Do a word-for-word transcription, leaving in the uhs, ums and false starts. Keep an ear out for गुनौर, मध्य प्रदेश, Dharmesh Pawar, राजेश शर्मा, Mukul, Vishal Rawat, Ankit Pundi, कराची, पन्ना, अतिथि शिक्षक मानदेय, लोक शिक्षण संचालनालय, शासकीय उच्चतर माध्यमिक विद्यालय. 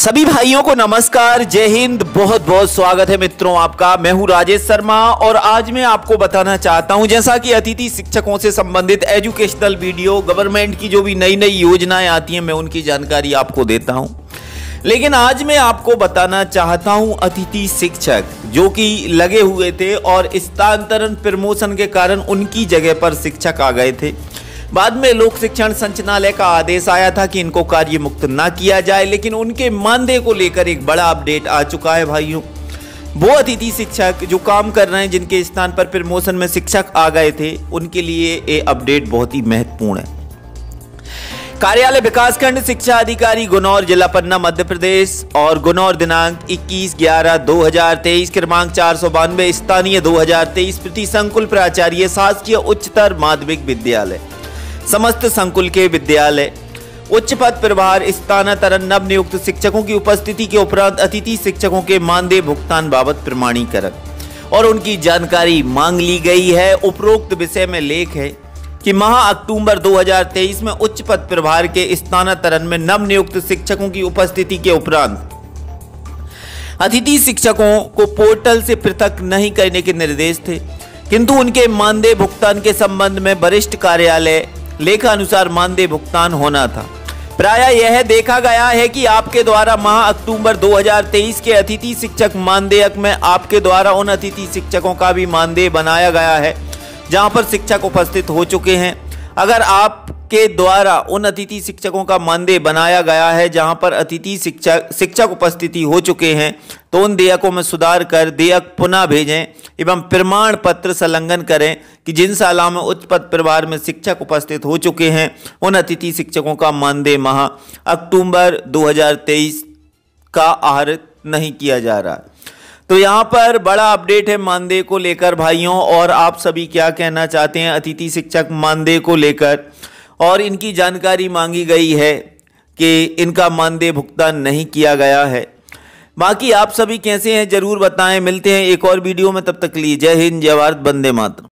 सभी भाइयों को नमस्कार, जय हिंद। बहुत बहुत स्वागत है मित्रों आपका। मैं हूं राजेश शर्मा और आज मैं आपको बताना चाहता हूं, जैसा कि अतिथि शिक्षकों से संबंधित एजुकेशनल वीडियो, गवर्नमेंट की जो भी नई नई योजनाएं आती हैं मैं उनकी जानकारी आपको देता हूं, लेकिन आज मैं आपको बताना चाहता हूं अतिथि शिक्षक जो कि लगे हुए थे और स्थानांतरण प्रमोशन के कारण उनकी जगह पर शिक्षक आ गए थे। बाद में लोक शिक्षण संचालनालय का आदेश आया था कि इनको कार्य मुक्त ना किया जाए, लेकिन उनके मानदेय को लेकर एक बड़ा अपडेट आ चुका है भाइयों। वो अतिथि शिक्षक जो काम कर रहे हैं, जिनके स्थान पर प्रमोशन में शिक्षक आ गए थे, उनके लिए ये अपडेट बहुत ही महत्वपूर्ण है। कार्यालय विकासखंड शिक्षा अधिकारी गुनौर, जिला पन्ना, मध्य प्रदेश और गुनौर दिनांक इक्कीस ग्यारह दो हज़ार तेईस, क्रमांक चार सौ बानवे स्थानीय दो हज़ार तेईस, प्रति संकुल प्राचार्य शासकीय उच्चतर माध्यमिक विद्यालय, समस्त संकुल के विद्यालय। उच्च पद प्रभार स्थानांतरण नव नियुक्त शिक्षकों की उपस्थिति के उपरांत अतिथि शिक्षकों के मानदेय भुगतान बाबत प्रमाणीकरण और उनकी जानकारी मांग ली गई है। उपरोक्त विषय में लेख है कि माह अक्टूबर दो हज़ार तेईस में उच्च पद प्रभार के स्थानांतरण में नव नियुक्त शिक्षकों की उपस्थिति के उपरांत अतिथि शिक्षकों को पोर्टल से पृथक नहीं करने के निर्देश थे, किंतु उनके मानदेय भुगतान के संबंध में वरिष्ठ कार्यालय लेखा अनुसार मानदेय भुगतान होना था। प्रायः यह देखा गया है कि आपके द्वारा माह अक्टूबर दो हज़ार तेईस के अतिथि शिक्षक मानदेयक में आपके द्वारा उन अतिथि शिक्षकों का भी मानदेय बनाया गया है जहां पर शिक्षक उपस्थित हो चुके हैं। अगर आपके द्वारा उन अतिथि शिक्षकों का मानदेय बनाया गया है जहां पर अतिथि शिक्षक शिक्षक उपस्थिति हो चुके हैं, तो उन देयकों में सुधार कर देयक पुनः भेजें एवं प्रमाण पत्र संलग्न करें कि जिन शालाओं में उच्च पद प्रभार में शिक्षक उपस्थित हो चुके हैं, उन अतिथि शिक्षकों का मानदेय माह अक्टूबर दो हज़ार तेईस का आहरित नहीं किया जा रहा है। तो यहाँ पर बड़ा अपडेट है मानदेय को लेकर भाइयों, और आप सभी क्या कहना चाहते हैं अतिथि शिक्षक मानदेय को लेकर, और इनकी जानकारी मांगी गई है कि इनका मानदेय भुगतान नहीं किया गया है। बाकी आप सभी कैसे हैं ज़रूर बताएं। मिलते हैं एक और वीडियो में, तब तक लिए जय हिंद, जय भारत, वंदे मातरम।